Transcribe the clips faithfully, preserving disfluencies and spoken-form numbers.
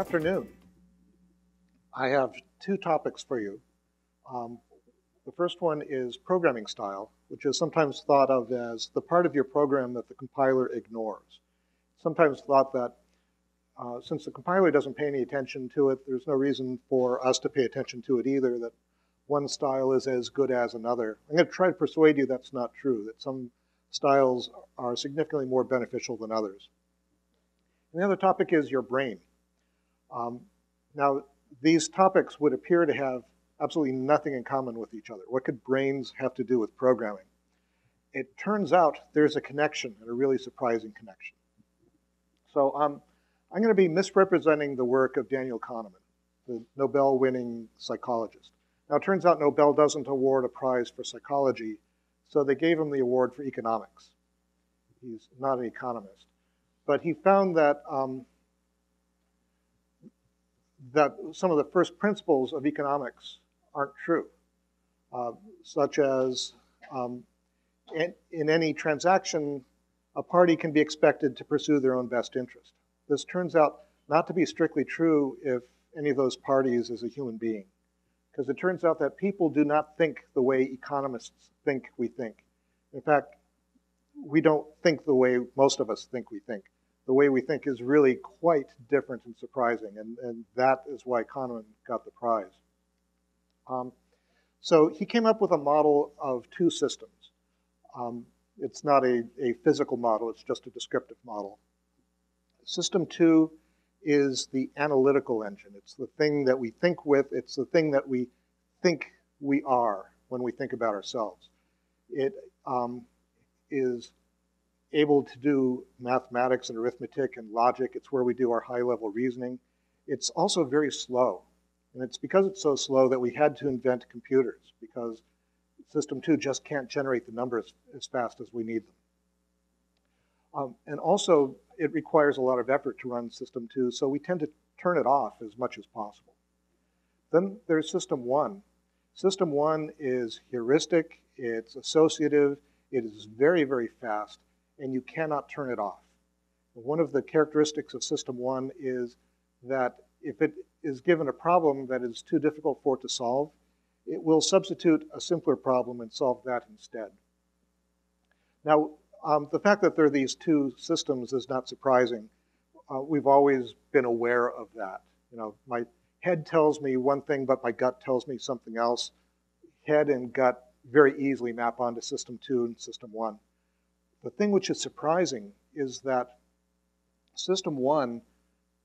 afternoon. I have two topics for you. Um, the first one is programming style, which is sometimes thought of as the part of your program that the compiler ignores. Sometimes thought that uh, since the compiler doesn't pay any attention to it, there's no reason for us to pay attention to it either, that one style is as good as another. I'm going to try to persuade you that's not true, that some styles are significantly more beneficial than others. And the other topic is your brain. Um, now, these topics would appear to have absolutely nothing in common with each other. What could brains have to do with programming? It turns out there's a connection, and a really surprising connection. So um, I'm going to be misrepresenting the work of Daniel Kahneman, the Nobel-winning psychologist. Now, it turns out Nobel doesn't award a prize for psychology, so they gave him the award for economics. He's not an economist. But he found that, um, that some of the first principles of economics aren't true, uh, such as um, in, in any transaction, a party can be expected to pursue their own best interest. This turns out not to be strictly true if any of those parties is a human being, because it turns out that people do not think the way economists think we think. In fact, we don't think the way most of us think we think. The way we think is really quite different and surprising, and, and that is why Kahneman got the prize. Um, so he came up with a model of two systems. Um, it's not a, a physical model, it's just a descriptive model. System two is the analytical engine. It's the thing that we think with, it's the thing that we think we are when we think about ourselves. It, um, is able to do mathematics and arithmetic and logic. It's where we do our high-level reasoning. It's also very slow. And it's because it's so slow that we had to invent computers, because System two just can't generate the numbers as fast as we need them. Um, and also, it requires a lot of effort to run System two, so we tend to turn it off as much as possible. Then there's System one. System one is heuristic, it's associative, it is very, very fast, and you cannot turn it off. One of the characteristics of System one is that if it is given a problem that is too difficult for it to solve, it will substitute a simpler problem and solve that instead. Now, um, the fact that there are these two systems is not surprising. Uh, we've always been aware of that. You know, my head tells me one thing, but my gut tells me something else. Head and gut very easily map onto System two and System one. The thing which is surprising is that System one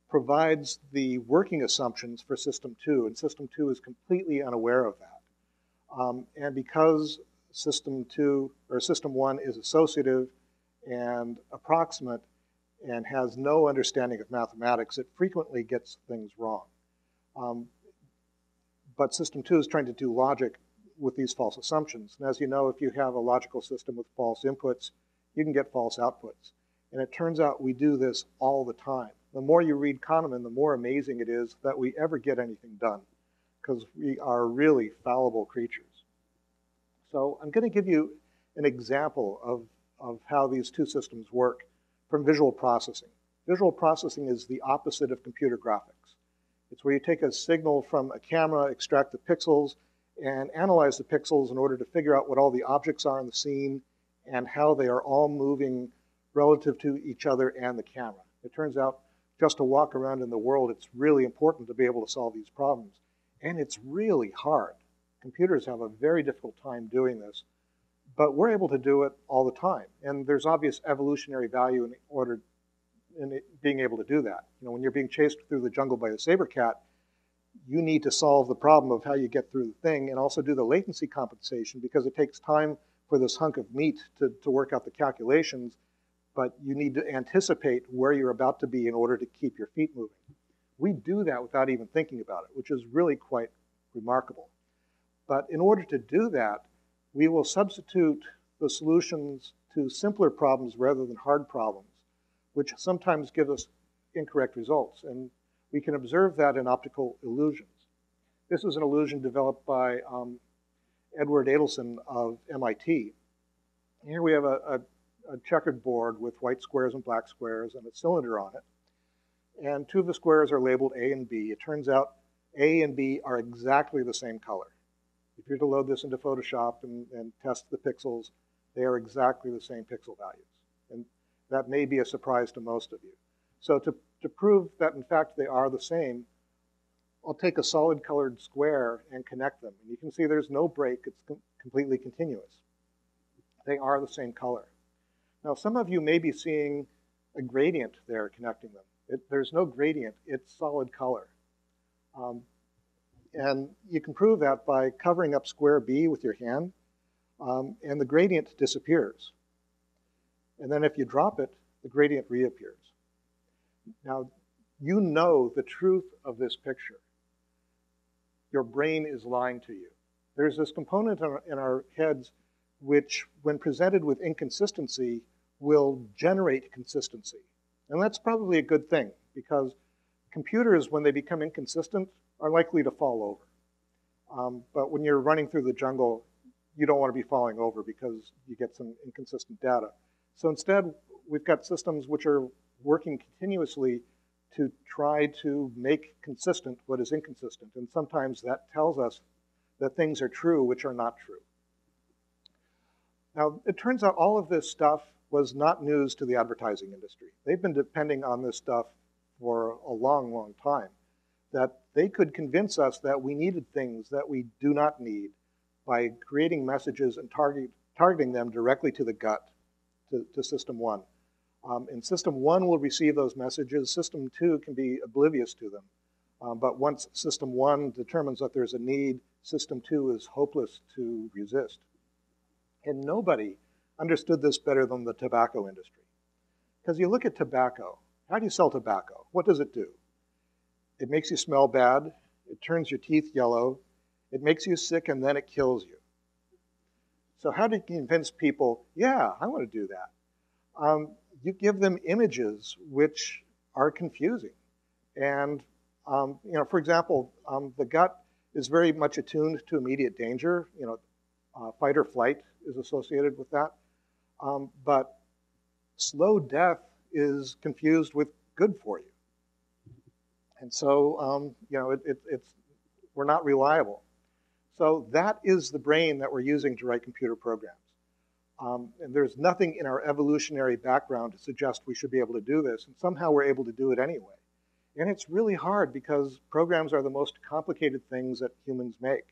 provides the working assumptions for System two, and System two is completely unaware of that. Um, and because System two, or System one is associative and approximate and has no understanding of mathematics, it frequently gets things wrong. Um, but System two is trying to do logic with these false assumptions. And as you know, if you have a logical system with false inputs, you can get false outputs. And it turns out we do this all the time. The more you read Kahneman, the more amazing it is that we ever get anything done, because we are really fallible creatures. So I'm going to give you an example of, of how these two systems work from visual processing. Visual processing is the opposite of computer graphics. It's where you take a signal from a camera, extract the pixels, and analyze the pixels in order to figure out what all the objects are in the scene and how they are all moving relative to each other and the camera. It turns out just to walk around in the world, it's really important to be able to solve these problems. And it's really hard. Computers have a very difficult time doing this, but we're able to do it all the time. And there's obvious evolutionary value in order in it being able to do that. You know, when you're being chased through the jungle by a saber cat, you need to solve the problem of how you get through the thing and also do the latency compensation, because it takes time for this hunk of meat to, to work out the calculations, but you need to anticipate where you're about to be in order to keep your feet moving. We do that without even thinking about it, which is really quite remarkable. But in order to do that, we will substitute the solutions to simpler problems rather than hard problems, which sometimes give us incorrect results. And we can observe that in optical illusions. This is an illusion developed by um, Edward Adelson of M I T. Here we have a, a, a checkered board with white squares and black squares and a cylinder on it. and two of the squares are labeled A and B. It turns out A and B are exactly the same color. If you're to load this into Photoshop and, and test the pixels, they are exactly the same pixel values. And that may be a surprise to most of you. So to, to prove that, in fact, they are the same, I'll take a solid colored square and connect them. And you can see there's no break. It's com- completely continuous. They are the same color. Now, some of you may be seeing a gradient there connecting them. It, there's no gradient. It's solid color. Um, and you can prove that by covering up square B with your hand, um, and the gradient disappears. And then if you drop it, the gradient reappears. Now, you know the truth of this picture. Your brain is lying to you. There's this component in our heads which, when presented with inconsistency, will generate consistency. And that's probably a good thing, because computers, when they become inconsistent, are likely to fall over. Um, but when you're running through the jungle, you don't want to be falling over because you get some inconsistent data. So instead, we've got systems which are working continuously to try to make consistent what is inconsistent. And sometimes that tells us that things are true which are not true. Now, it turns out all of this stuff was not news to the advertising industry. They've been depending on this stuff for a long, long time, that they could convince us that we needed things that we do not need by creating messages and target, targeting them directly to the gut, to, to system one. Um, and system one will receive those messages. System two can be oblivious to them. Um, but once system one determines that there's a need, system two is hopeless to resist. And nobody understood this better than the tobacco industry. Because you look at tobacco. How do you sell tobacco? What does it do? It makes you smell bad. It turns your teeth yellow. It makes you sick, and then it kills you. So how do you convince people, yeah, I want to do that? Um, You give them images which are confusing. And, um, you know, for example, um, the gut is very much attuned to immediate danger. You know, uh, fight or flight is associated with that. Um, but slow death is confused with good for you. And so, um, you know, it, it, it's, we're not reliable. So that is the brain that we're using to write computer programs. Um, and there's nothing in our evolutionary background to suggest we should be able to do this, and somehow we're able to do it anyway. And it's really hard because programs are the most complicated things that humans make.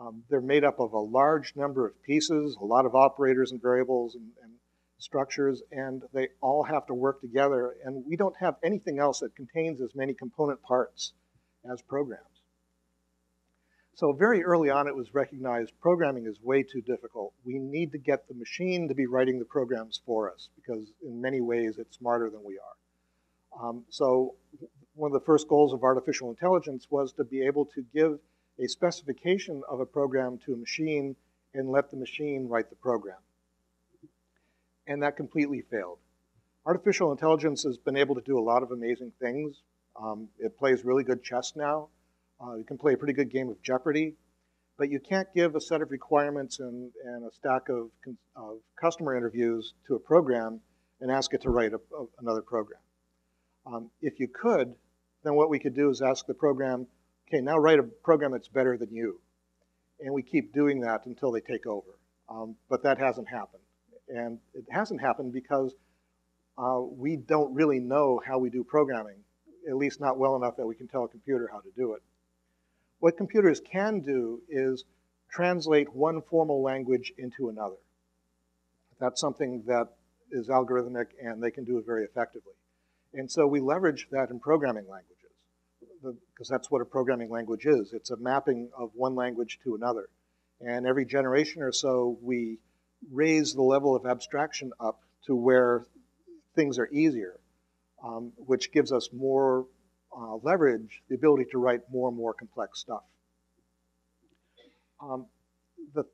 Um, they're made up of a large number of pieces, a lot of operators and variables and, and structures, and they all have to work together, and we don't have anything else that contains as many component parts as programs. So very early on, it was recognized programming is way too difficult. We need to get the machine to be writing the programs for us, because in many ways, it's smarter than we are. Um, so one of the first goals of artificial intelligence was to be able to give a specification of a program to a machine and let the machine write the program. And that completely failed. Artificial intelligence has been able to do a lot of amazing things. Um, it plays really good chess now. Uh, you can play a pretty good game of Jeopardy, but you can't give a set of requirements and, and a stack of, of customer interviews to a program and ask it to write a, a, another program. Um, if you could, then what we could do is ask the program, okay, now write a program that's better than you. And we keep doing that until they take over. Um, but that hasn't happened. And it hasn't happened because uh, we don't really know how we do programming, at least not well enough that we can tell a computer how to do it. What computers can do is translate one formal language into another. That's something that is algorithmic, and they can do it very effectively. And so we leverage that in programming languages, because that's what a programming language is. It's a mapping of one language to another. And every generation or so, we raise the level of abstraction up to where things are easier, um, which gives us more Uh, leverage, the ability to write more and more complex stuff. Um, the,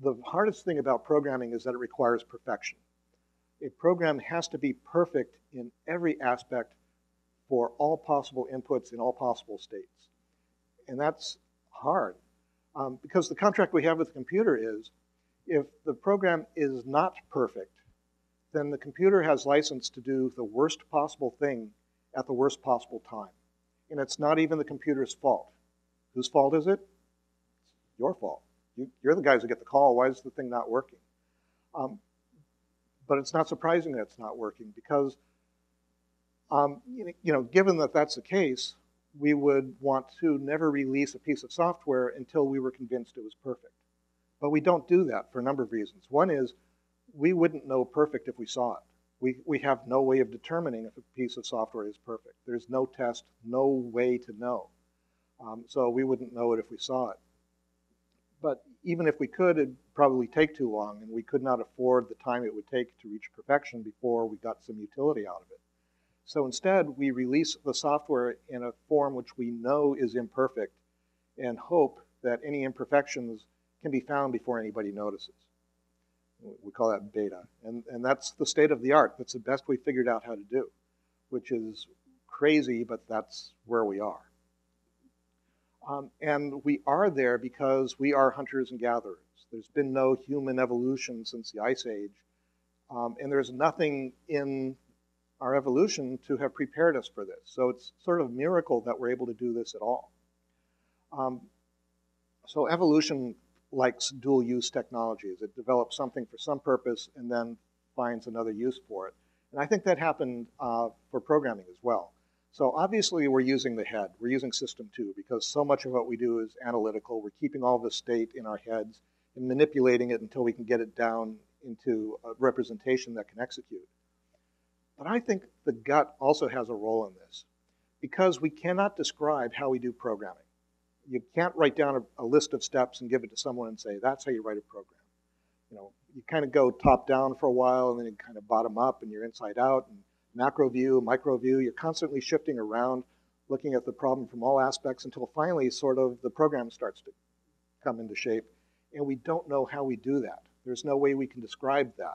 the hardest thing about programming is that it requires perfection. A program has to be perfect in every aspect for all possible inputs in all possible states. And that's hard, um, because the contract we have with the computer is, if the program is not perfect, then the computer has license to do the worst possible thing at the worst possible time. And it's not even the computer's fault. Whose fault is it? It's your fault. You, you're the guys who get the call. Why is the thing not working? Um, but it's not surprising that it's not working because, um, you know, given that that's the case, we would want to never release a piece of software until we were convinced it was perfect. But we don't do that for a number of reasons. One is we wouldn't know perfect if we saw it. We, we have no way of determining if a piece of software is perfect. There's no test, no way to know. Um, so we wouldn't know it if we saw it. But even if we could, it'd probably take too long, and we could not afford the time it would take to reach perfection before we got some utility out of it. So instead, we release the software in a form which we know is imperfect and hope that any imperfections can be found before anybody notices. We call that beta. And, and that's the state of the art. That's the best we figured out how to do, which is crazy, but that's where we are. Um, and we are there because we are hunters and gatherers. There's been no human evolution since the Ice Age. Um, and there's nothing in our evolution to have prepared us for this. So it's sort of a miracle that we're able to do this at all. Um, so evolution likes dual-use technologies. It develops something for some purpose and then finds another use for it. And I think that happened uh, for programming as well. So obviously we're using the head. We're using System two because so much of what we do is analytical. We're keeping all the state in our heads and manipulating it until we can get it down into a representation that can execute. But I think the gut also has a role in this because we cannot describe how we do programming. You can't write down a, a list of steps and give it to someone and say, that's how you write a program. You know, you kind of go top down for a while and then you kind of bottom up and you're inside out and macro view, micro view. You're constantly shifting around, looking at the problem from all aspects until finally sort of the program starts to come into shape. And we don't know how we do that. There's no way we can describe that.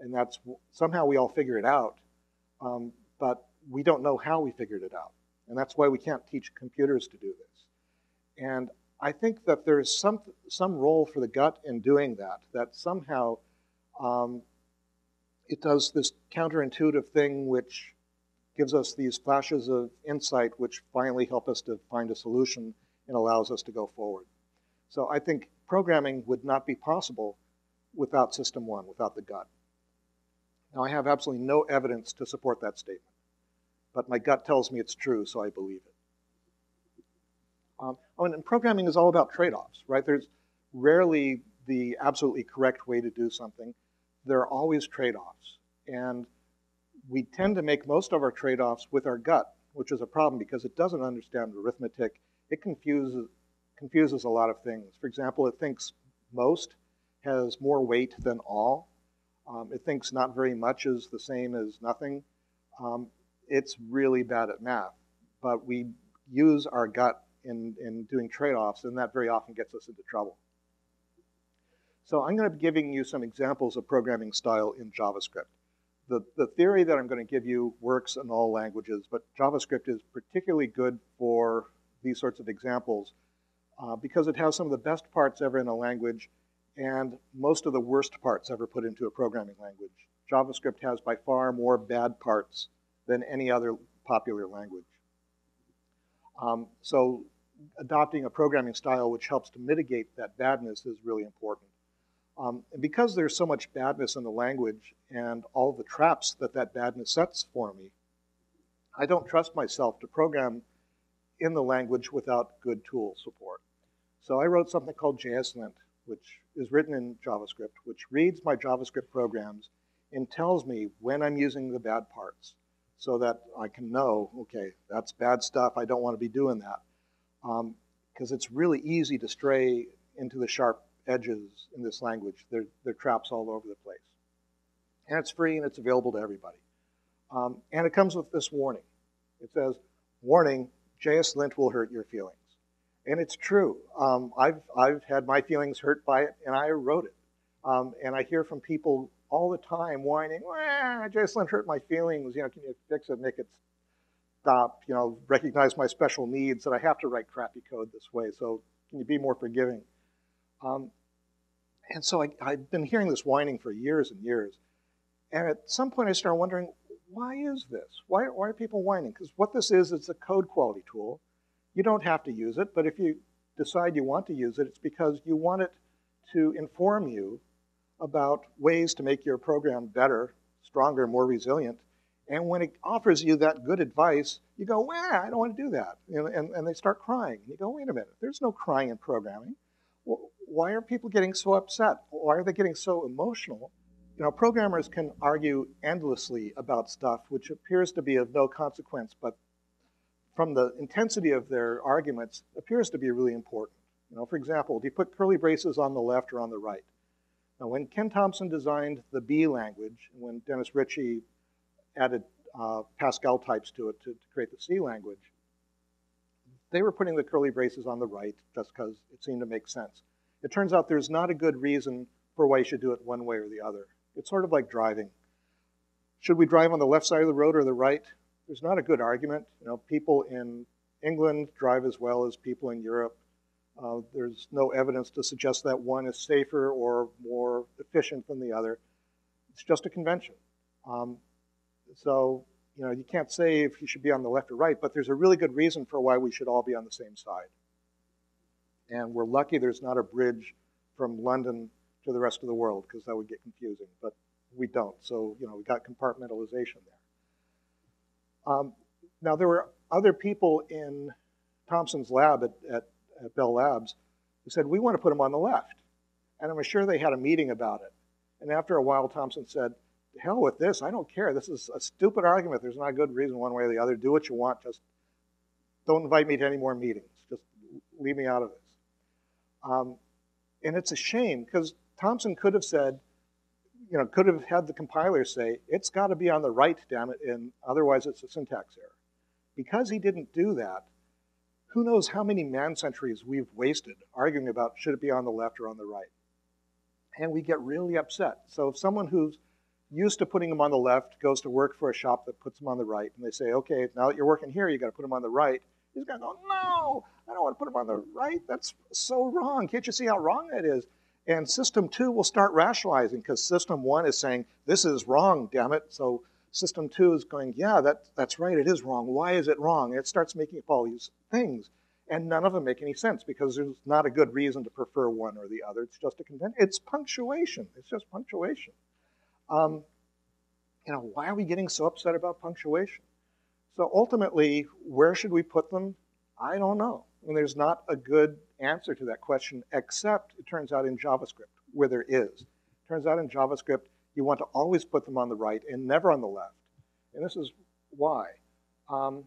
And that's somehow we all figure it out. Um, but we don't know how we figured it out. And that's why we can't teach computers to do this. And I think that there is some, some role for the gut in doing that, that somehow um, it does this counterintuitive thing which gives us these flashes of insight which finally help us to find a solution and allows us to go forward. So I think programming would not be possible without System One, without the gut. Now, I have absolutely no evidence to support that statement, but my gut tells me it's true, so I believe it. Um, oh, and programming is all about trade-offs, right? There's rarely the absolutely correct way to do something. There are always trade-offs, and we tend to make most of our trade-offs with our gut, which is a problem because it doesn't understand arithmetic. It confuses, confuses a lot of things. For example, it thinks most has more weight than all. Um, it thinks not very much is the same as nothing. Um, it's really bad at math, but we use our gut in, in doing trade-offs, and that very often gets us into trouble. So I'm going to be giving you some examples of programming style in JavaScript. The, the theory that I'm going to give you works in all languages, but JavaScript is particularly good for these sorts of examples uh, because it has some of the best parts ever in a language and most of the worst parts ever put into a programming language. JavaScript has by far more bad parts than any other popular language. Um, so adopting a programming style which helps to mitigate that badness is really important. Um, and because there's so much badness in the language and all the traps that that badness sets for me, I don't trust myself to program in the language without good tool support. So I wrote something called JSLint, which is written in JavaScript, which reads my JavaScript programs and tells me when I'm using the bad parts so that I can know, okay, that's bad stuff. I don't want to be doing that. Um, because it's really easy to stray into the sharp edges in this language. There, there are traps all over the place. And it's free and it's available to everybody. Um, and it comes with this warning. It says, warning, JSLint will hurt your feelings. And it's true. Um, I've, I've had my feelings hurt by it, and I wrote it. Um, and I hear from people all the time whining, well, JSLint hurt my feelings. You know, can you fix it, make it stop? You know, recognize my special needs that I have to write crappy code this way. So can you be more forgiving? Um, and so I, I've been hearing this whining for years and years. And at some point I started wondering, why is this? Why, why are people whining? Because what this is, it's a code quality tool. You don't have to use it, but if you decide you want to use it, it's because you want it to inform you about ways to make your program better, stronger, more resilient. And when it offers you that good advice, you go, well, I don't want to do that. You know, and, and they start crying. You go, wait a minute, there's no crying in programming. Well, why are people getting so upset? Why are they getting so emotional? You know, programmers can argue endlessly about stuff which appears to be of no consequence, but from the intensity of their arguments, appears to be really important. You know, for example, do you put curly braces on the left or on the right? Now, when Ken Thompson designed the B language, and when Dennis Ritchie added uh, Pascal types to it to, to create the C language, they were putting the curly braces on the right just because it seemed to make sense. It turns out there's not a good reason for why you should do it one way or the other. It's sort of like driving. Should we drive on the left side of the road or the right? There's not a good argument. You know, people in England drive as well as people in Europe. Uh, there's no evidence to suggest that one is safer or more efficient than the other. It's just a convention. Um, so, you know, you can't say if you should be on the left or right, but there's a really good reason for why we should all be on the same side. And we're lucky there's not a bridge from London to the rest of the world, because that would get confusing, but we don't. So, you know, we got compartmentalization there. Um, now, there were other people in Thompson's lab at, at at Bell Labs, who said, we want to put them on the left. And I'm sure they had a meeting about it. And after a while, Thompson said, to hell with this, I don't care. This is a stupid argument. There's not a good reason one way or the other. Do what you want. Just don't invite me to any more meetings. Just leave me out of this. Um, and it's a shame, because Thompson could have said, you know, could have had the compiler say, it's got to be on the right, damn it, and otherwise it's a syntax error. Because he didn't do that, who knows how many man centuries we've wasted arguing about should it be on the left or on the right. And we get really upset. So if someone who's used to putting them on the left goes to work for a shop that puts them on the right, and they say, okay, now that you're working here, you got to put them on the right, he's going to go, no, I don't want to put them on the right. That's so wrong. Can't you see how wrong that is? And system two will start rationalizing, because system one is saying, this is wrong, damn it. So system two is going, yeah, that, that's right, it is wrong. Why is it wrong? And it starts making up all these things. And none of them make any sense, because there's not a good reason to prefer one or the other. It's just a convention. It's punctuation. It's just punctuation. Um, you know, why are we getting so upset about punctuation? So ultimately, where should we put them? I don't know. And there's not a good answer to that question, except it turns out in JavaScript, where there is. It turns out in JavaScript, you want to always put them on the right and never on the left. And this is why. Um,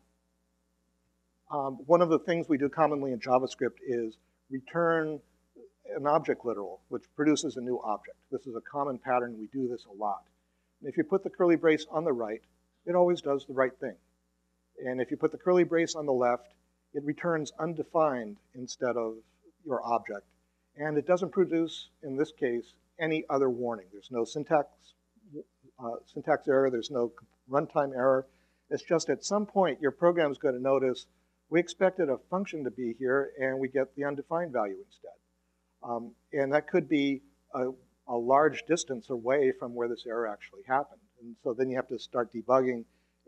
um, one of the things we do commonly in JavaScript is return an object literal, which produces a new object. This is a common pattern. We do this a lot. And if you put the curly brace on the right, it always does the right thing. And if you put the curly brace on the left, it returns undefined instead of your object. And it doesn't produce, in this case, any other warning. There's no syntax, uh, syntax error. There's no runtime error. It's just at some point, your program's going to notice, we expected a function to be here, and we get the undefined value instead. Um, and that could be a, a large distance away from where this error actually happened. And so then you have to start debugging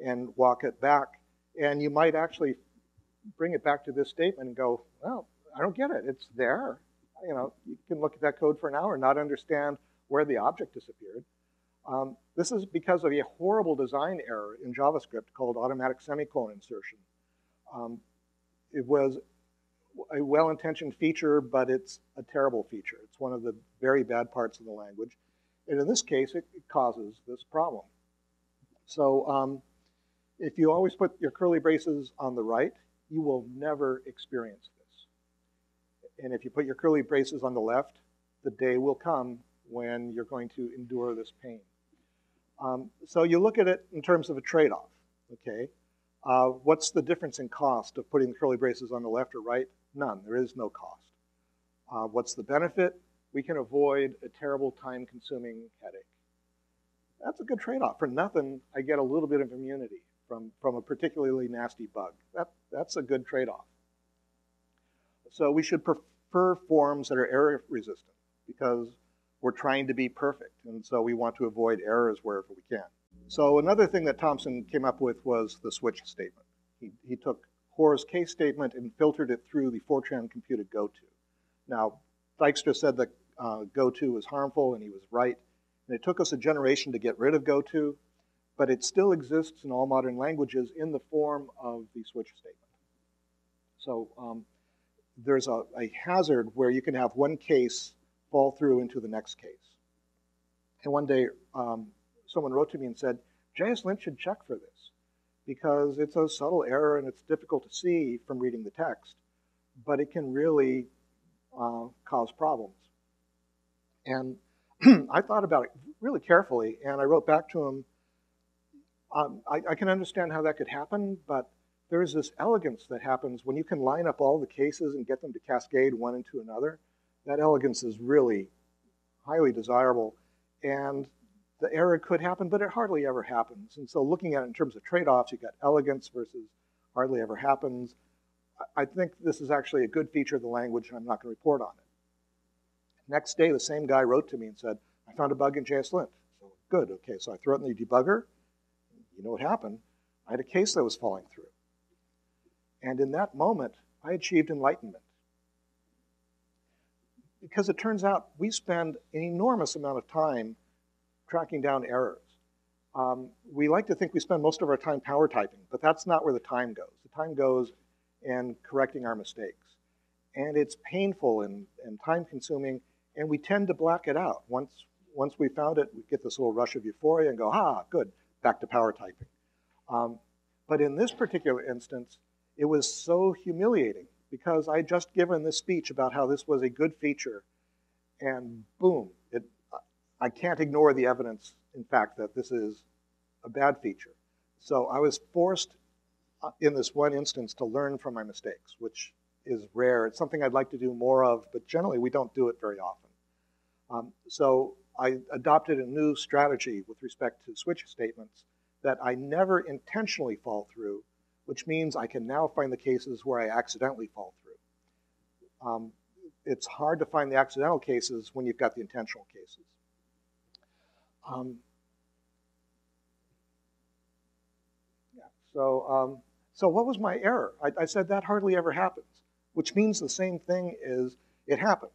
and walk it back. And you might actually bring it back to this statement and go, well, I don't get it. It's there. You know, you can look at that code for an hour and not understand where the object disappeared. Um, this is because of a horrible design error in JavaScript called automatic semicolon insertion. Um, it was a well-intentioned feature, but it's a terrible feature. It's one of the very bad parts of the language. And in this case, it, it causes this problem. So um, if you always put your curly braces on the right, you will never experience this. And if you put your curly braces on the left, the day will come when you're going to endure this pain. Um, so you look at it in terms of a trade-off, okay? Uh, what's the difference in cost of putting the curly braces on the left or right? None. There is no cost. Uh, what's the benefit? We can avoid a terrible time-consuming headache. That's a good trade-off. For nothing, I get a little bit of immunity from, from a particularly nasty bug. That, that's a good trade-off. So we should prefer forms that are error resistant because we're trying to be perfect. And so we want to avoid errors wherever we can. So another thing that Thompson came up with was the switch statement. He, he took Hoare's case statement and filtered it through the Fortran computed goto. Now, Dijkstra said that uh, goto was harmful, and he was right. And it took us a generation to get rid of goto, but it still exists in all modern languages in the form of the switch statement. So um, there's a, a hazard where you can have one case fall through into the next case. And one day, um, someone wrote to me and said, JSLint should check for this, because it's a subtle error and it's difficult to see from reading the text, but it can really uh, cause problems. And I thought about it really carefully, and I wrote back to him, um, I, I can understand how that could happen, but there is this elegance that happens when you can line up all the cases and get them to cascade one into another. That elegance is really highly desirable, and the error could happen, but it hardly ever happens. And so looking at it in terms of trade-offs, you've got elegance versus hardly ever happens. I think this is actually a good feature of the language, and I'm not going to report on it. Next day, the same guy wrote to me and said, I found a bug in JSLint. So good, okay, so I threw it in the debugger. You know what happened? I had a case that was falling through. And in that moment, I achieved enlightenment. Because it turns out we spend an enormous amount of time tracking down errors. Um, we like to think we spend most of our time power typing, but that's not where the time goes. The time goes in correcting our mistakes. And it's painful and, and time-consuming, and we tend to black it out. Once, once we found it, we get this little rush of euphoria and go, ah, good, back to power typing. Um, but in this particular instance, it was so humiliating, because I had just given this speech about how this was a good feature, and boom, it, I can't ignore the evidence, in fact, that this is a bad feature. So I was forced, in this one instance, to learn from my mistakes, which is rare. It's something I'd like to do more of, but generally we don't do it very often. Um, so I adopted a new strategy with respect to switch statements that I never intentionally fall through, which means I can now find the cases where I accidentally fall through. Um, it's hard to find the accidental cases when you've got the intentional cases. Um, yeah, so, um, so what was my error? I, I said that hardly ever happens, which means the same thing is it happens.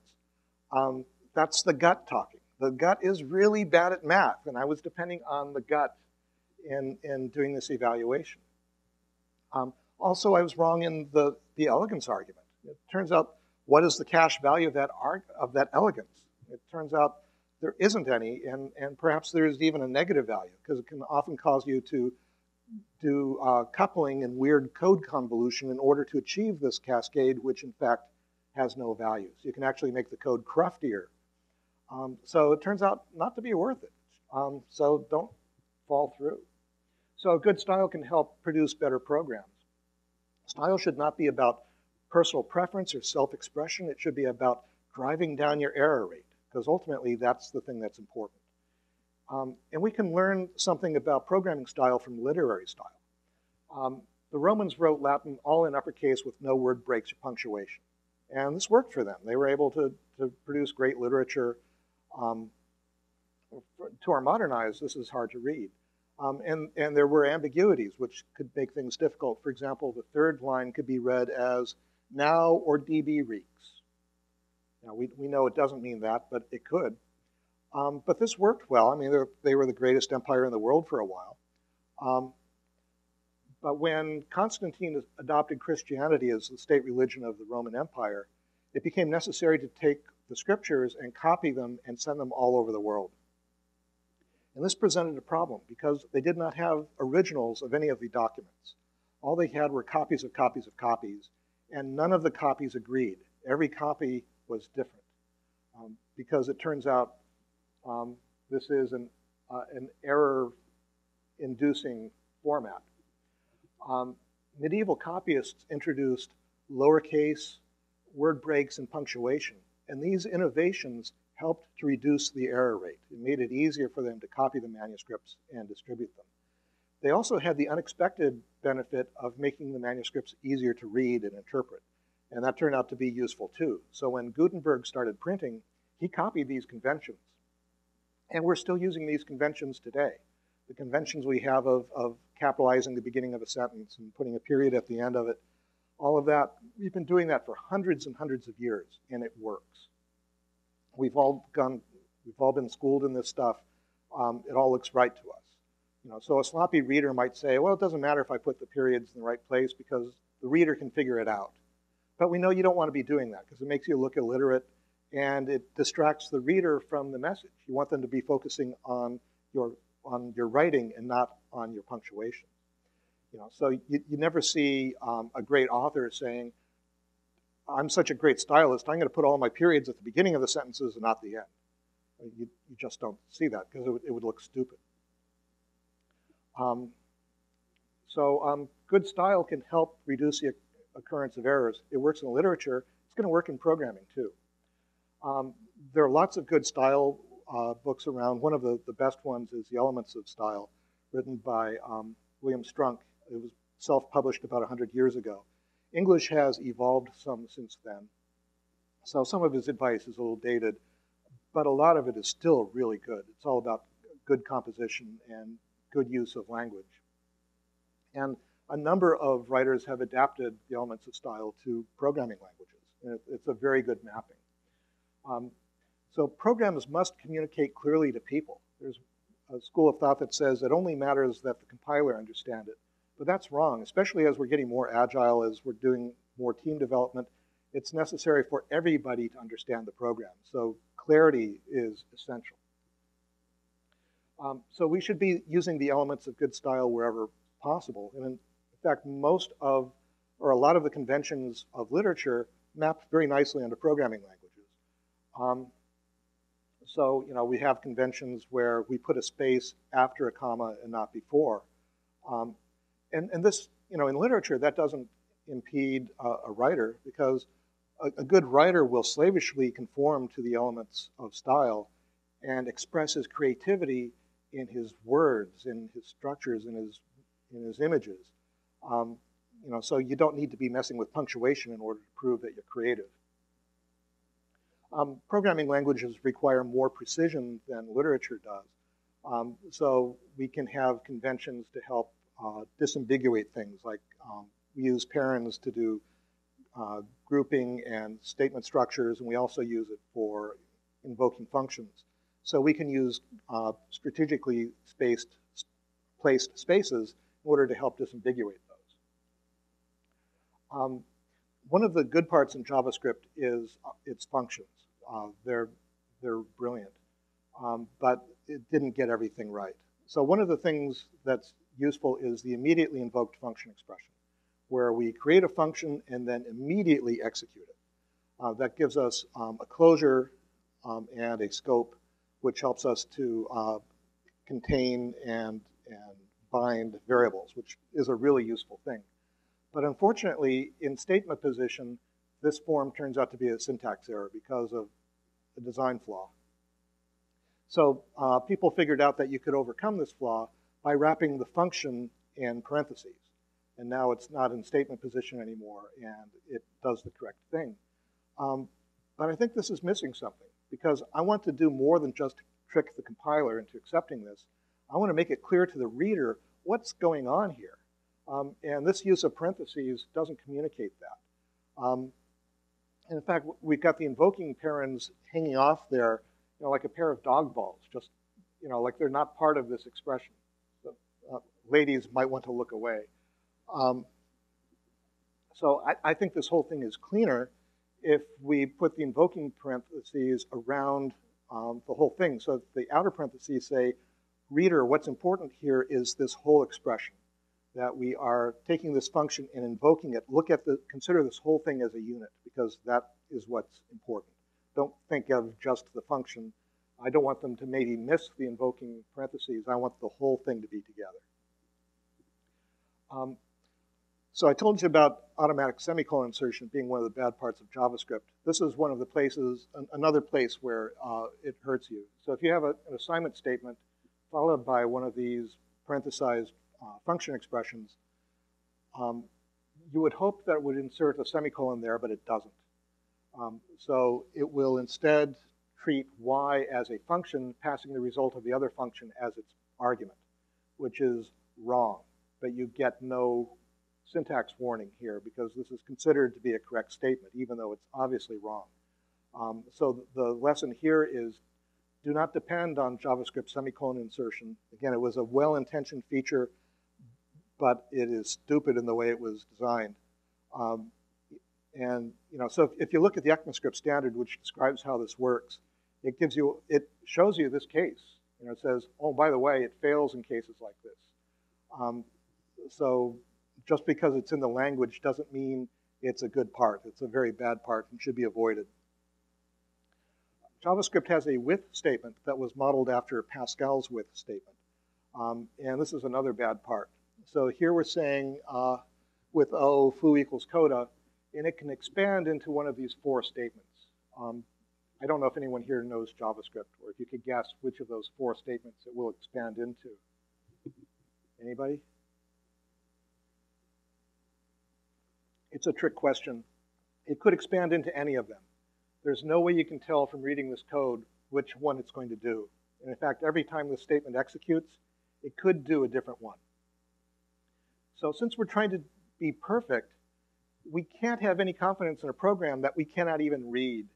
Um, that's the gut talking. The gut is really bad at math, and I was depending on the gut in, in doing this evaluation. Um, also, I was wrong in the, the elegance argument. It turns out, what is the cash value of that, arg of that elegance? It turns out there isn't any, and, and perhaps there is even a negative value, because it can often cause you to do uh, coupling and weird code convolution in order to achieve this cascade, which in fact has no value. So you can actually make the code cruftier. Um, so it turns out not to be worth it. Um, so don't fall through. So good style can help produce better programs. Style should not be about personal preference or self-expression. It should be about driving down your error rate, because ultimately that's the thing that's important. Um, and we can learn something about programming style from literary style. Um, the Romans wrote Latin all in uppercase with no word breaks or punctuation. And this worked for them. They were able to, to produce great literature. Um, to our modern eyes, this is hard to read. Um, and, and there were ambiguities, which could make things difficult. For example, the third line could be read as, now or D B reeks. Now, we, we know it doesn't mean that, but it could. Um, but this worked well. I mean, they were the greatest empire in the world for a while. Um, but when Constantine adopted Christianity as the state religion of the Roman Empire, it became necessary to take the scriptures and copy them and send them all over the world. And this presented a problem, because they did not have originals of any of the documents. All they had were copies of copies of copies, and none of the copies agreed. Every copy was different, um, because it turns out um, this is an, uh, an error-inducing format. Um, medieval copyists introduced lowercase, word breaks, and punctuation, and these innovations helped to reduce the error rate. It made it easier for them to copy the manuscripts and distribute them. They also had the unexpected benefit of making the manuscripts easier to read and interpret, and that turned out to be useful too. So when Gutenberg started printing, he copied these conventions, and we're still using these conventions today. the conventions we have of, of capitalizing the beginning of a sentence and putting a period at the end of it, all of that, we've been doing that for hundreds and hundreds of years, and it works. We've all gone, we've all been schooled in this stuff. Um, it all looks right to us. You know, so a sloppy reader might say, well, it doesn't matter if I put the periods in the right place because the reader can figure it out. But we know you don't want to be doing that because it makes you look illiterate and it distracts the reader from the message. You want them to be focusing on your, on your writing and not on your punctuation. You know, so you, you never see um, a great author saying, I'm such a great stylist, I'm going to put all my periods at the beginning of the sentences and not the end. You, you just don't see that because it, it would look stupid. Um, so um, good style can help reduce the occurrence of errors. It works in literature. It's going to work in programming, too. Um, there are lots of good style uh, books around. One of the, the best ones is The Elements of Style, written by um, William Strunk. It was self-published about a hundred years ago. English has evolved some since then. So some of his advice is a little dated, but a lot of it is still really good. It's all about good composition and good use of language. And a number of writers have adapted The Elements of Style to programming languages. And it's a very good mapping. Um, so programs must communicate clearly to people. There's a school of thought that says it only matters that the compiler understand it. But that's wrong, especially as we're getting more agile, as we're doing more team development. It's necessary for everybody to understand the program. So clarity is essential. Um, so we should be using the elements of good style wherever possible. And in fact, most of, or a lot of the conventions of literature map very nicely onto programming languages. Um, so, you know, we have conventions where we put a space after a comma and not before. Um, and, and this, you know, in literature, that doesn't impede uh, a writer because a, a good writer will slavishly conform to the elements of style and express his creativity in his words, in his structures, in his, in his images. Um, you know, so you don't need to be messing with punctuation in order to prove that you're creative. Um, programming languages require more precision than literature does. Um, so we can have conventions to help uh, disambiguate things, like um, we use parens to do uh, grouping and statement structures, and we also use it for invoking functions. So we can use uh, strategically spaced, placed spaces in order to help disambiguate those. Um, one of the good parts in JavaScript is its functions. Uh, they're, they're brilliant, um, but it didn't get everything right. So one of the things that's useful is the immediately invoked function expression, where we create a function and then immediately execute it. Uh, that gives us um, a closure um, and a scope, which helps us to uh, contain and, and bind variables, which is a really useful thing. But unfortunately, in statement position, this form turns out to be a syntax error because of a design flaw. So uh, people figured out that you could overcome this flaw by wrapping the function in parentheses. And now it's not in statement position anymore, and it does the correct thing. Um, but I think this is missing something, because I want to do more than just trick the compiler into accepting this. I want to make it clear to the reader what's going on here. Um, and this use of parentheses doesn't communicate that. Um, and in fact, we've got the invoking parens hanging off there, you know, like a pair of dog balls, just, you know, like they're not part of this expression. So, uh, ladies might want to look away. Um, so I, I think this whole thing is cleaner if we put the invoking parentheses around um, the whole thing. So the outer parentheses say, reader, what's important here is this whole expression, that we are taking this function and invoking it. Look at the, consider this whole thing as a unit, because that is what's important. Don't think of just the function. I don't want them to maybe miss the invoking parentheses. I want the whole thing to be together. Um, So I told you about automatic semicolon insertion being one of the bad parts of JavaScript. This is one of the places, an, another place where uh, it hurts you. So if you have a, an assignment statement followed by one of these parenthesized uh, function expressions, um, you would hope that it would insert a semicolon there, but it doesn't. Um, so it will instead treat y as a function, passing the result of the other function as its argument. which is wrong. But you get no syntax warning here because this is considered to be a correct statement, even though it's obviously wrong. Um, so the lesson here is do not depend on JavaScript semicolon insertion. Again, it was a well-intentioned feature, but it is stupid in the way it was designed. Um, and you know, so if, if you look at the ECMAScript standard, which describes how this works, it gives you, it shows you this case. You know, it says, oh, by the way, it fails in cases like this. Um, so just because it's in the language doesn't mean it's a good part. It's a very bad part and should be avoided. JavaScript has a with statement that was modeled after Pascal's with statement. Um, and this is another bad part. So here we're saying uh, with O, foo equals coda, and it can expand into one of these four statements. Um, I don't know if anyone here knows JavaScript, or if you could guess which of those four statements it will expand into. Anybody? It's a trick question. It could expand into any of them. There's no way you can tell from reading this code which one it's going to do. And in fact, every time this statement executes, it could do a different one. So since we're trying to be perfect, we can't have any confidence in a program that we cannot even read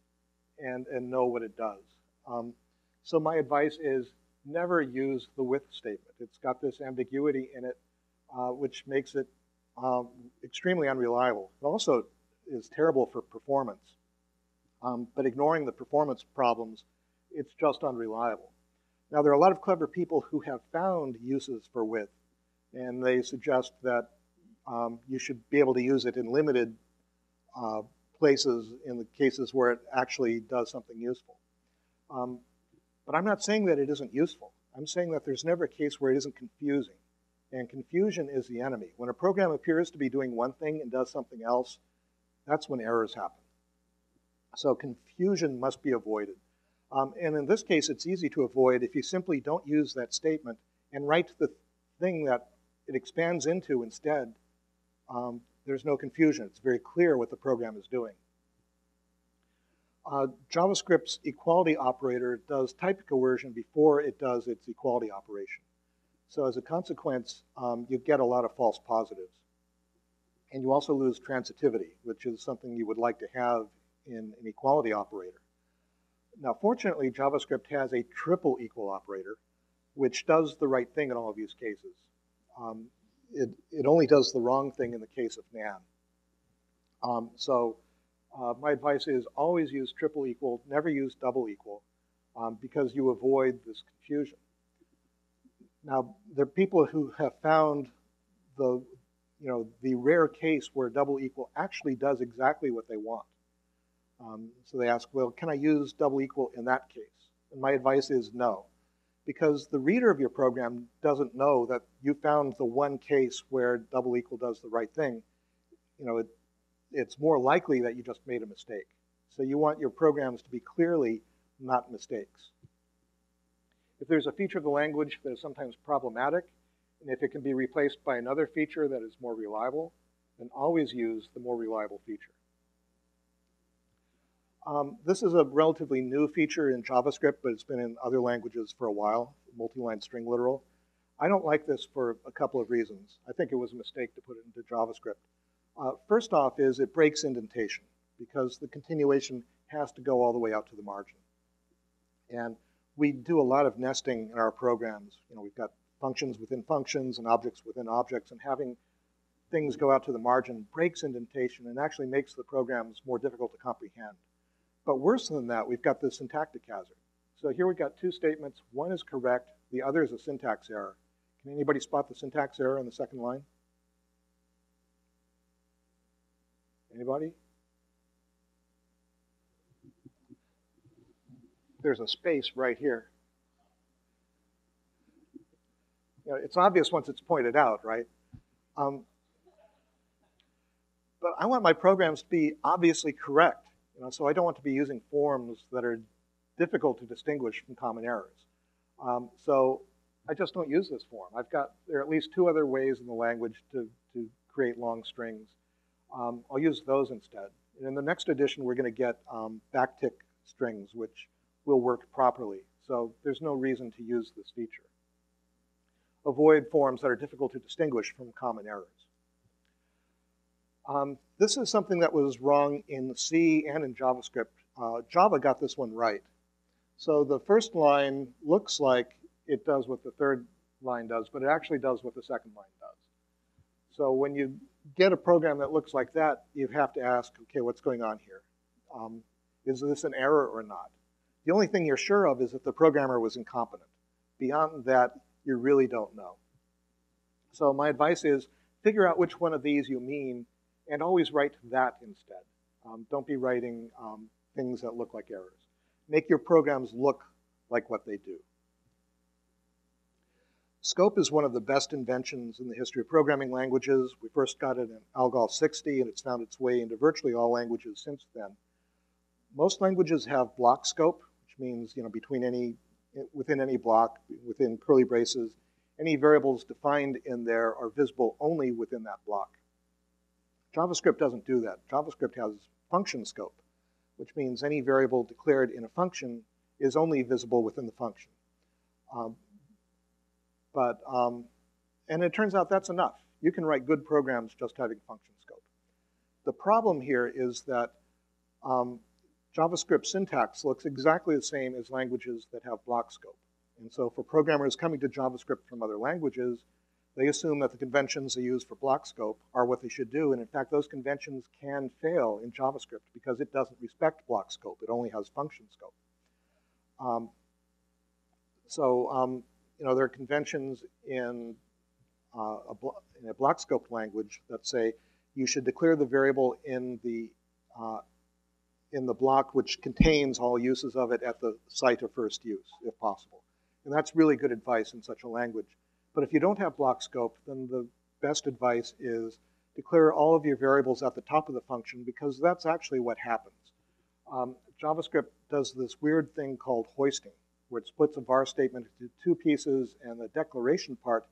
and, and know what it does. Um, so my advice is never use the with statement. It's got this ambiguity in it, uh, which makes it um, extremely unreliable. It also is terrible for performance. Um, but ignoring the performance problems, it's just unreliable. Now, there are a lot of clever people who have found uses for with, and they suggest that um, you should be able to use it in limited uh, places in the cases where it actually does something useful. Um, but I'm not saying that it isn't useful. I'm saying that there's never a case where it isn't confusing, and confusion is the enemy. When a program appears to be doing one thing and does something else, that's when errors happen. So confusion must be avoided. Um, and in this case, it's easy to avoid if you simply don't use that statement and write the thing that it expands into instead. Um, there's no confusion. It's very clear what the program is doing. Uh, JavaScript's equality operator does type coercion before it does its equality operation. So as a consequence, um, you get a lot of false positives. And you also lose transitivity, which is something you would like to have in an equality operator. Now, fortunately, JavaScript has a triple equal operator, which does the right thing in all of these cases. Um, it, it only does the wrong thing in the case of N A M. Um, so uh, my advice is always use triple equal, never use double equal, um, because you avoid this confusion. Now, there are people who have found the, you know, the rare case where double equal actually does exactly what they want. Um, so they ask, well, can I use double equal in that case? And my advice is no, because the reader of your program doesn't know that you found the one case where double equal does the right thing. You know, it, it's more likely that you just made a mistake. So you want your programs to be clearly not mistakes. If there's a feature of the language that is sometimes problematic, and if it can be replaced by another feature that is more reliable, then always use the more reliable feature. Um, this is a relatively new feature in JavaScript, but it's been in other languages for a while, multi-line string literal. I don't like this for a couple of reasons. I think it was a mistake to put it into JavaScript. Uh, first off is it breaks indentation because the continuation has to go all the way out to the margin. And we do a lot of nesting in our programs. You know, we've got functions within functions and objects within objects, and having things go out to the margin breaks indentation and actually makes the programs more difficult to comprehend. But worse than that, we've got this syntactic hazard. So here we've got two statements. One is correct. The other is a syntax error. Can anybody spot the syntax error in the second line? Anybody? There's a space right here. You know, it's obvious once it's pointed out, right? Um, but I want my programs to be obviously correct. You know, so I don't want to be using forms that are difficult to distinguish from common errors. Um, so I just don't use this form. I've got, there are at least two other ways in the language to, to create long strings. Um, I'll use those instead. And in the next edition, we're going to get um, backtick strings, which will work properly. So there's no reason to use this feature. avoid forms that are difficult to distinguish from common errors. Um, this is something that was wrong in C and in JavaScript. Uh, Java got this one right. So the first line looks like it does what the third line does, but it actually does what the second line does. So when you get a program that looks like that, you have to ask, okay, what's going on here? Um, is this an error or not? The only thing you're sure of is that the programmer was incompetent. Beyond that, you really don't know. So my advice is figure out which one of these you mean and always write that instead. Um, don't be writing um, things that look like errors. Make your programs look like what they do. Scope is one of the best inventions in the history of programming languages. We first got it in Algol sixty, and it's found its way into virtually all languages since then. Most languages have block scope, which means, you know, between any, within any block, within curly braces, any variables defined in there are visible only within that block. JavaScript doesn't do that. JavaScript has function scope, which means any variable declared in a function is only visible within the function. Um, but, um, and it turns out that's enough. You can write good programs just having function scope. The problem here is that um, JavaScript syntax looks exactly the same as languages that have block scope. And so for programmers coming to JavaScript from other languages, they assume that the conventions they use for block scope are what they should do, and in fact those conventions can fail in JavaScript because it doesn't respect block scope, it only has function scope. Um, so, um, you know, there are conventions in, uh, a blo in a block scope language that say you should declare the variable in the, uh, in the block which contains all uses of it at the site of first use, if possible. And that's really good advice in such a language. But if you don't have block scope, then the best advice is declare all of your variables at the top of the function because that's actually what happens. Um, JavaScript does this weird thing called hoisting, where it splits a var statement into two pieces and the declaration part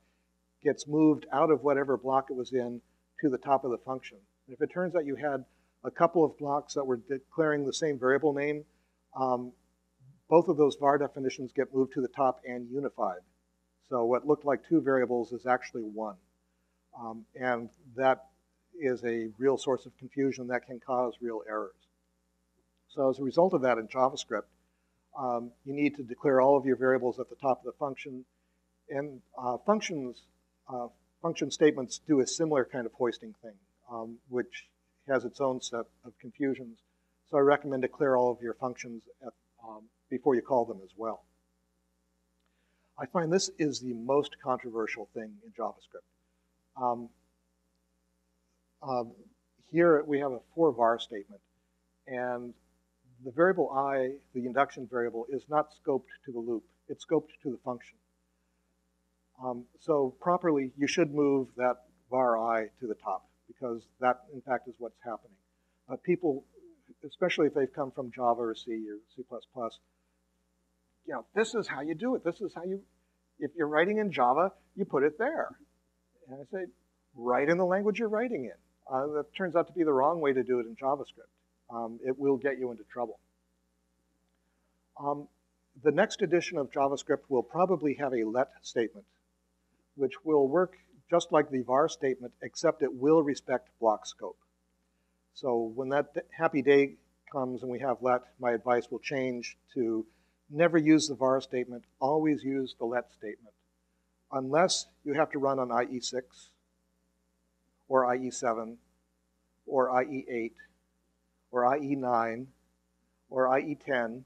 gets moved out of whatever block it was in to the top of the function. And if it turns out you had a couple of blocks that were declaring the same variable name, um, both of those var definitions get moved to the top and unified. So what looked like two variables is actually one. Um, and that is a real source of confusion that can cause real errors. So as a result of that in JavaScript, um, you need to declare all of your variables at the top of the function. And uh, functions, uh, function statements do a similar kind of hoisting thing, um, which has its own set of confusions. So I recommend declare all of your functions at, um, before you call them as well. I find this is the most controversial thing in JavaScript. Um, uh, here we have a for var statement, and the variable I, the induction variable, is not scoped to the loop. It's scoped to the function. Um, so properly, you should move that var I to the top, because that, in fact, is what's happening. But people, especially if they've come from Java or C or C plus plus, you know, this is how you do it. This is how you, if you're writing in Java, you put it there. And I say, write in the language you're writing in. Uh, that turns out to be the wrong way to do it in JavaScript. Um, it will get you into trouble. Um, the next edition of JavaScript will probably have a let statement, which will work just like the var statement, except it will respect block scope. So when that happy day comes and we have let, my advice will change to never use the var statement, always use the let statement, unless you have to run on I E six, or I E seven, or I E eight, or I E nine, or I E ten.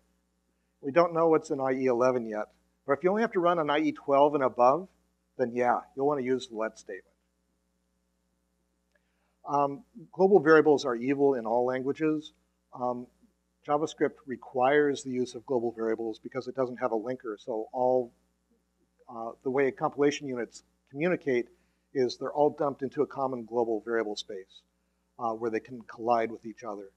We don't know what's in I E eleven yet, but if you only have to run on I E twelve and above, then yeah, you'll want to use the let statement. Um, global variables are evil in all languages. Um, JavaScript requires the use of global variables because it doesn't have a linker, so all uh, the way compilation units communicate is they're all dumped into a common global variable space uh, where they can collide with each other.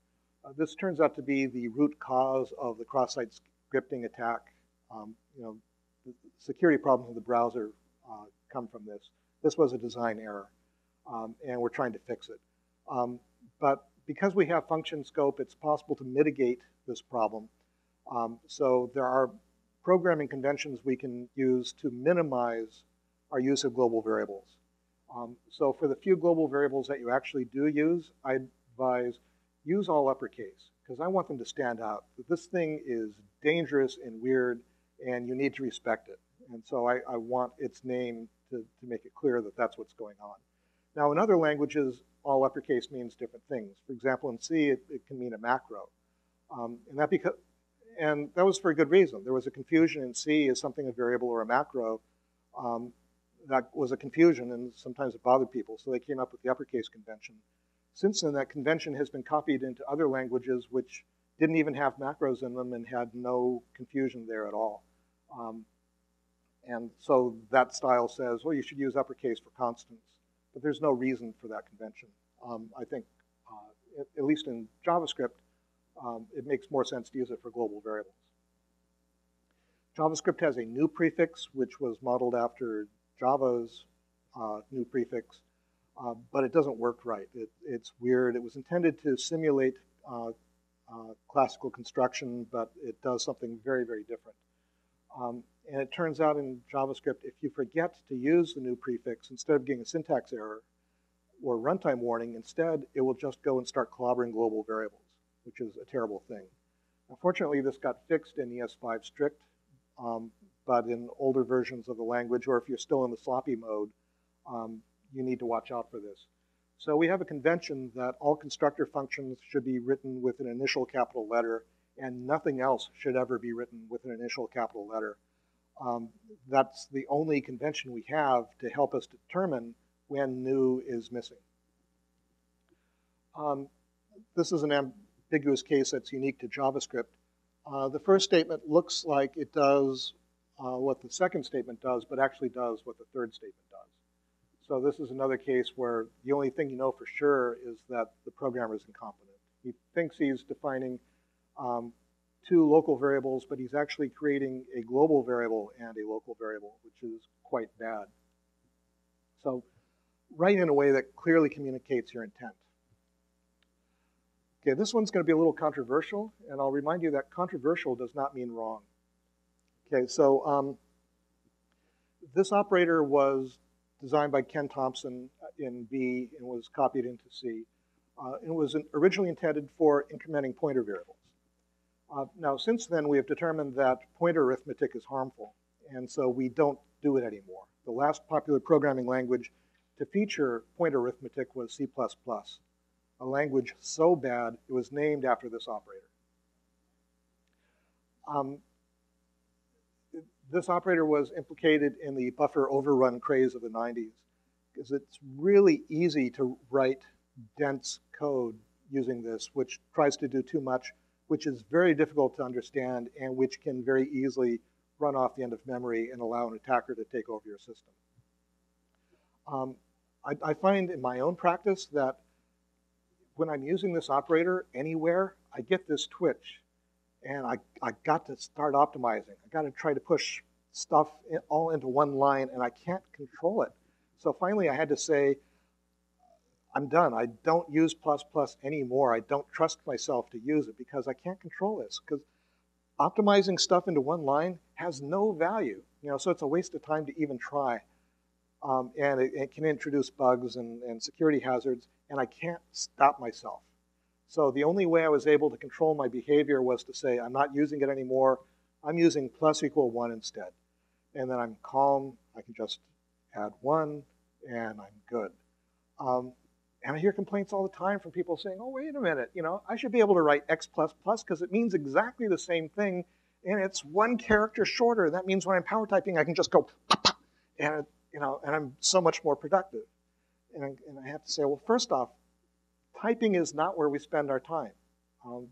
Uh, this turns out to be the root cause of the cross-site scripting attack. Um, you know, the security problems of the browser uh, come from this. This was a design error, um, and we're trying to fix it. Um, but Because we have function scope, it's possible to mitigate this problem. Um, so there are programming conventions we can use to minimize our use of global variables. Um, so for the few global variables that you actually do use, I advise use all uppercase, because I want them to stand out. This thing is dangerous and weird, and you need to respect it. And so I, I want its name to, to make it clear that that's what's going on. Now, in other languages, all uppercase means different things. For example, in C, it, it can mean a macro. Um, and, that because, and that was for a good reason. There was a confusion in C, is something a variable or a macro? Um, that was a confusion, and sometimes it bothered people, so they came up with the uppercase convention. Since then, that convention has been copied into other languages which didn't even have macros in them and had no confusion there at all. Um, and so that style says, well, you should use uppercase for constants, but there's no reason for that convention. Um, I think, uh, at, at least in JavaScript, um, it makes more sense to use it for global variables. JavaScript has a new prefix, which was modeled after Java's uh, new prefix, uh, but it doesn't work right. It, it's weird. It was intended to simulate uh, uh, classical construction, but it does something very, very different. Um, and it turns out in JavaScript, if you forget to use the new prefix, instead of getting a syntax error or runtime warning, instead it will just go and start clobbering global variables, which is a terrible thing. Now, fortunately, this got fixed in E S five strict. Um, but in older versions of the language, or if you're still in the sloppy mode, um, you need to watch out for this. So we have a convention that all constructor functions should be written with an initial capital letter, and nothing else should ever be written with an initial capital letter. Um, that's the only convention we have to help us determine when new is missing. Um, this is an ambiguous case that's unique to JavaScript. Uh, the first statement looks like it does uh, what the second statement does, but actually does what the third statement does. So this is another case where the only thing you know for sure is that the programmer is incompetent. He thinks he's defining um, two local variables, but he's actually creating a global variable and a local variable, which is quite bad. So write in a way that clearly communicates your intent. Okay, this one's going to be a little controversial, and I'll remind you that controversial does not mean wrong. Okay, so um, this operator was designed by Ken Thompson in B and was copied into C. Uh, it was originally intended for incrementing pointer variables. Uh, now, since then, we have determined that pointer arithmetic is harmful, and so we don't do it anymore. The last popular programming language to feature pointer arithmetic was C plus plus. A language so bad it was named after this operator. Um, this operator was implicated in the buffer overrun craze of the nineties, because it's really easy to write dense code using this, which tries to do too much, which is very difficult to understand, and which can very easily run off the end of memory and allow an attacker to take over your system. Um, I, I find in my own practice that when I'm using this operator anywhere, I get this twitch, and I, I got to start optimizing. I got to try to push stuff in, all into one line, and I can't control it. So finally, I had to say, I'm done. I don't use plus plus anymore. I don't trust myself to use it because I can't control this, because optimizing stuff into one line has no value. You know, so it's a waste of time to even try. Um, and it, it can introduce bugs and, and security hazards, and I can't stop myself. So the only way I was able to control my behavior was to say, I'm not using it anymore, I'm using plus equal one instead. And then I'm calm, I can just add one, and I'm good. Um, and I hear complaints all the time from people saying, oh, wait a minute, you know, I should be able to write X plus plus because it means exactly the same thing, and it's one character shorter. That means when I'm power typing, I can just go, and it, you know, and I'm so much more productive. And I, and I have to say, well, first off, typing is not where we spend our time. Um,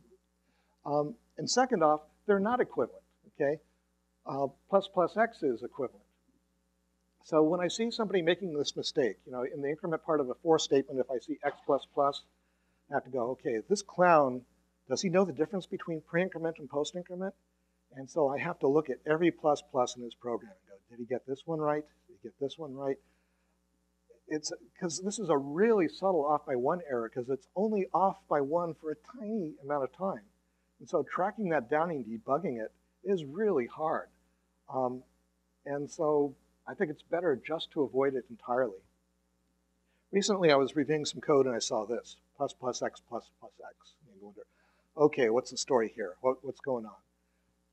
um, and second off, they're not equivalent, okay? Uh, plus plus X is equivalent. So when I see somebody making this mistake, you know, in the increment part of a for statement, if I see X plus plus, I have to go, okay, this clown, does he know the difference between pre-increment and post-increment? And so I have to look at every plus plus in his program and go, did he get this one right? Get this one right. It's because this is a really subtle off by one error, because it's only off by one for a tiny amount of time. And so tracking that down and debugging it is really hard. Um, and so I think it's better just to avoid it entirely. Recently, I was reviewing some code and I saw this, plus plus x plus plus x. And I wonder, okay, what's the story here? What, what's going on?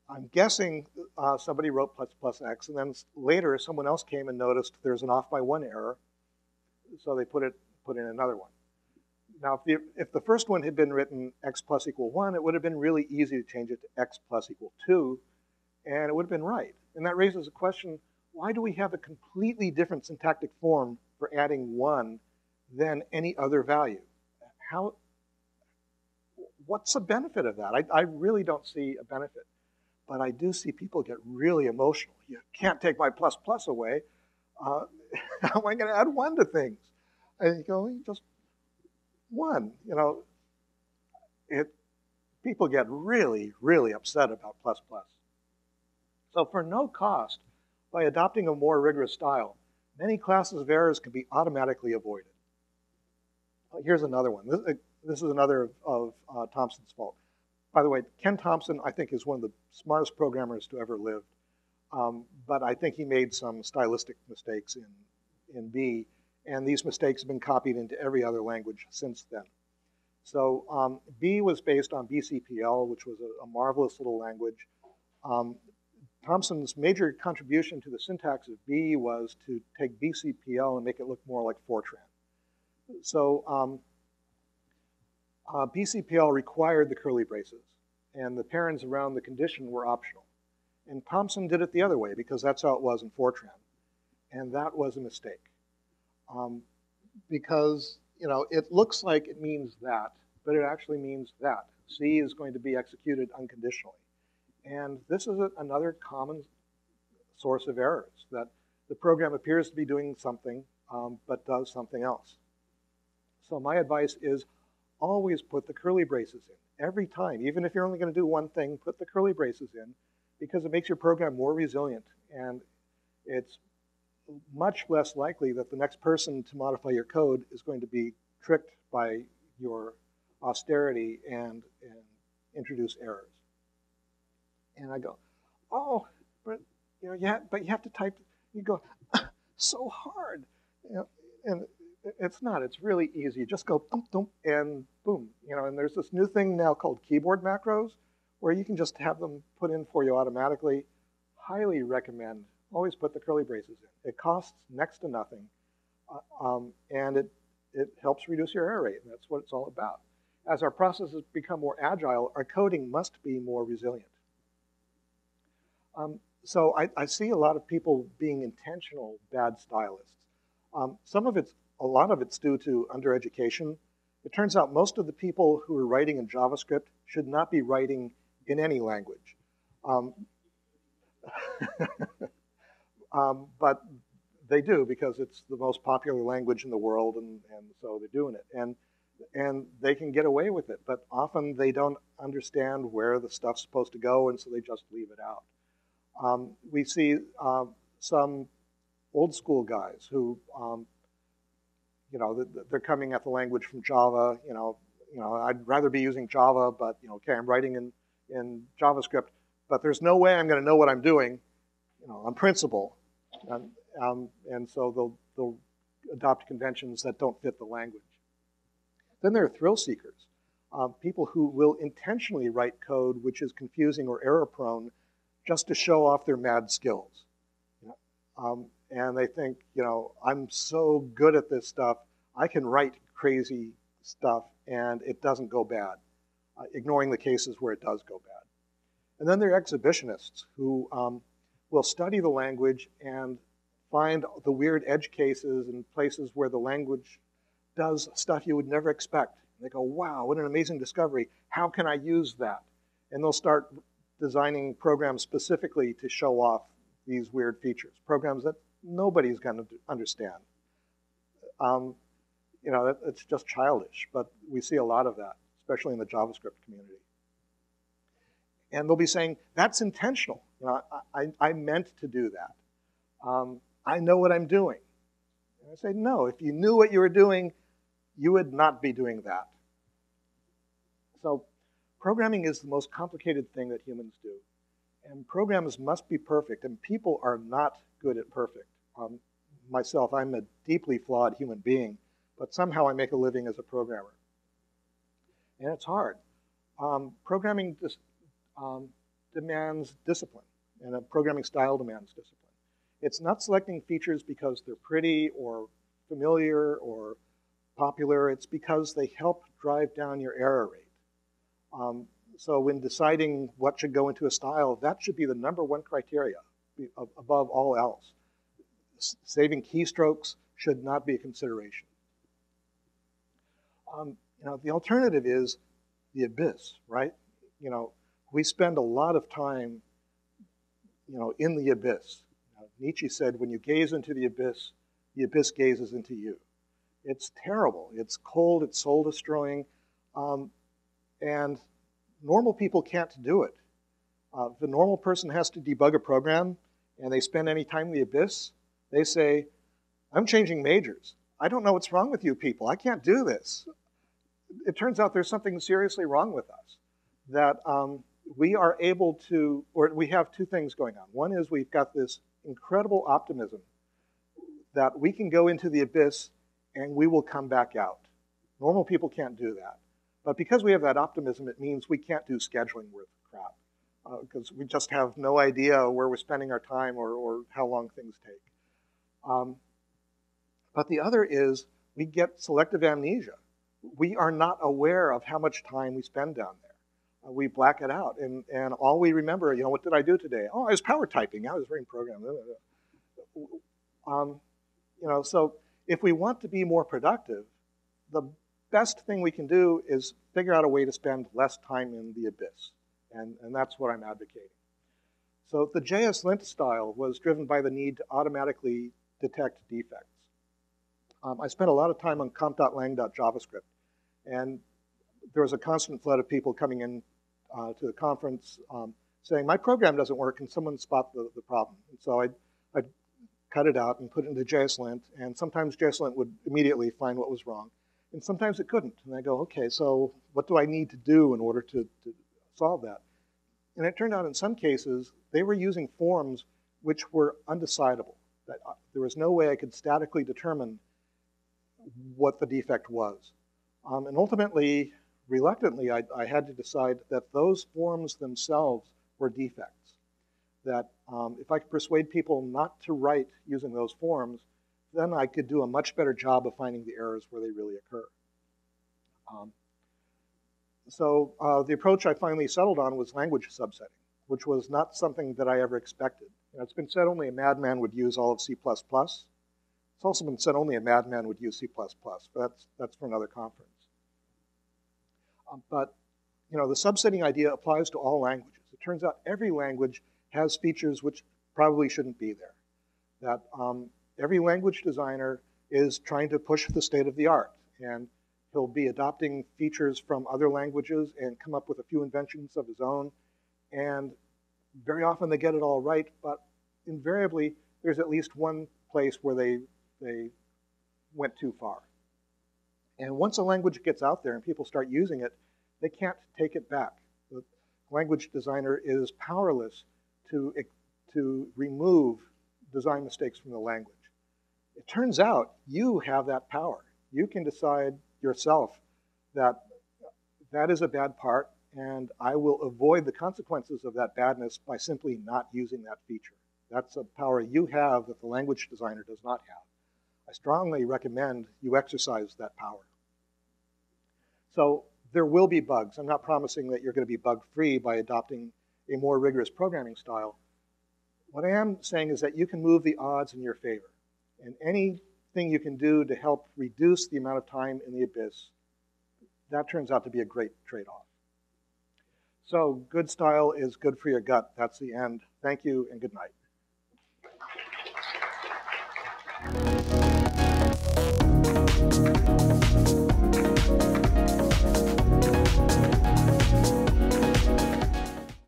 I'm guessing uh, somebody wrote plus plus x, and then later someone else came and noticed there's an off by one error, so they put it put in another one. Now, if the, if the first one had been written x plus equal one, it would have been really easy to change it to x plus equal two, and it would have been right. And that raises a question, why do we have a completely different syntactic form for adding one than any other value? How, what's the benefit of that? I, I really don't see a benefit. But I do see people get really emotional. You can't take my plus plus away. Uh, how am I going to add one to things? And you go, just one. You know, it, people get really, really upset about plus plus. So for no cost, by adopting a more rigorous style, many classes of errors can be automatically avoided. Here's another one. This, this is another of, of uh, Thompson's fault. By the way, Ken Thompson, I think, is one of the smartest programmers to ever live. Um, but I think he made some stylistic mistakes in, in B. And these mistakes have been copied into every other language since then. So um, B was based on B C P L, which was a, a marvelous little language. Um, Thompson's major contribution to the syntax of B was to take B C P L and make it look more like Fortran. So um, uh, B C P L required the curly braces, and the parens around the condition were optional. And Thompson did it the other way, because that's how it was in Fortran. And that was a mistake. Um, because, you know, it looks like it means that, but it actually means that. C is going to be executed unconditionally. And this is a, another common source of errors, that the program appears to be doing something, um, but does something else. So my advice is always put the curly braces in. Every time, even if you're only going to do one thing, put the curly braces in, because it makes your program more resilient, and it's much less likely that the next person to modify your code is going to be tricked by your austerity and, and introduce errors. And I go, oh, but you know, yeah, but you have to type. You go, so hard, you know, and it's not. It's really easy. Just go, thump, thump, and boom, you know. And there's this new thing now called keyboard macros, where you can just have them put in for you automatically. Highly recommend. Always put the curly braces in. It costs next to nothing, uh, um, and it it helps reduce your error rate. And that's what it's all about. As our processes become more agile, our coding must be more resilient. Um, so I, I see a lot of people being intentional bad stylists. Um, some of it's, a lot of it's due to undereducation. It turns out most of the people who are writing in JavaScript should not be writing in any language. Um, um, but they do, because it's the most popular language in the world, and, and so they're doing it. And, and they can get away with it, but often they don't understand where the stuff's supposed to go, and so they just leave it out. Um, we see uh, some old school guys who, um, you know, they're coming at the language from Java. You know, you know, I'd rather be using Java, but you know, okay, I'm writing in in JavaScript, but there's no way I'm going to know what I'm doing, you know, on principle, and, um, and so they'll they'll adopt conventions that don't fit the language. Then there are thrill seekers, uh, people who will intentionally write code which is confusing or error prone, just to show off their mad skills. Um, and they think, you know, I'm so good at this stuff, I can write crazy stuff and it doesn't go bad, uh, ignoring the cases where it does go bad. And then there are exhibitionists who um, will study the language and find the weird edge cases and places where the language does stuff you would never expect. And they go, wow, what an amazing discovery. How can I use that? And they'll start designing programs specifically to show off these weird features, programs that nobody's going to understand. Um, you know, it, it's just childish, but we see a lot of that, especially in the JavaScript community. And they'll be saying, that's intentional. You know, I, I, I meant to do that. Um, I know what I'm doing. And I say, no, if you knew what you were doing, you would not be doing that. So, programming is the most complicated thing that humans do, and programs must be perfect, and people are not good at perfect. um, myself. I'm a deeply flawed human being, but somehow I make a living as a programmer. And it's hard. Um, programming dis um, demands discipline, and a programming style demands discipline. It's not selecting features because they're pretty or familiar or popular. It's because they help drive down your error rate. Um, so when deciding what should go into a style, that should be the number one criteria above all else. S saving keystrokes should not be a consideration. Um, you know, the alternative is the abyss, right? You know, we spend a lot of time, you know, in the abyss. You know, Nietzsche said, when you gaze into the abyss, the abyss gazes into you. It's terrible. It's cold. It's soul-destroying. Um, and normal people can't do it. Uh, the normal person has to debug a program, and they spend any time in the abyss. They say, I'm changing majors. I don't know what's wrong with you people. I can't do this. It turns out there's something seriously wrong with us, that um, we are able to, or we have two things going on. One is we've got this incredible optimism that we can go into the abyss and we will come back out. Normal people can't do that. But because we have that optimism, it means we can't do scheduling worth crap, because uh, we just have no idea where we're spending our time or, or how long things take. Um, but the other is we get selective amnesia. We are not aware of how much time we spend down there. Uh, we black it out, and, and all we remember, you know, what did I do today? Oh, I was power typing. I was writing programs. Um, you know, so if we want to be more productive, the best thing we can do is figure out a way to spend less time in the abyss. And, and that's what I'm advocating. So the JSLint style was driven by the need to automatically detect defects. Um, I spent a lot of time on comp dot lang dot JavaScript. And there was a constant flood of people coming in uh, to the conference um, saying, my program doesn't work, and someone spot the, the problem. And so I I'd cut it out and put it into JSLint, and sometimes JSLint would immediately find what was wrong, and sometimes it couldn't. And I go, okay, so what do I need to do in order to, to solve that? And it turned out in some cases, they were using forms which were undecidable. That there was no way I could statically determine what the defect was. Um, and ultimately, reluctantly, I, I had to decide that those forms themselves were defects. That um, if I could persuade people not to write using those forms, then I could do a much better job of finding the errors where they really occur. Um, so uh, the approach I finally settled on was language subsetting, which was not something that I ever expected. You know, it's been said only a madman would use all of C plus plus. It's also been said only a madman would use C plus plus, but that's, that's for another conference. Um, but you know, the subsetting idea applies to all languages. It turns out every language has features which probably shouldn't be there. That um, every language designer is trying to push the state of the art, and he'll be adopting features from other languages and come up with a few inventions of his own. And very often they get it all right, but invariably there's at least one place where they, they went too far. And once a language gets out there and people start using it, they can't take it back. The language designer is powerless to, to remove design mistakes from the language. It turns out you have that power. You can decide yourself that that is a bad part, and I will avoid the consequences of that badness by simply not using that feature. That's a power you have that the language designer does not have. I strongly recommend you exercise that power. So there will be bugs. I'm not promising that you're going to be bug-free by adopting a more rigorous programming style. What I am saying is that you can move the odds in your favor. And anything you can do to help reduce the amount of time in the abyss, that turns out to be a great trade-off. So good style is good for your gut. That's the end. Thank you and good night.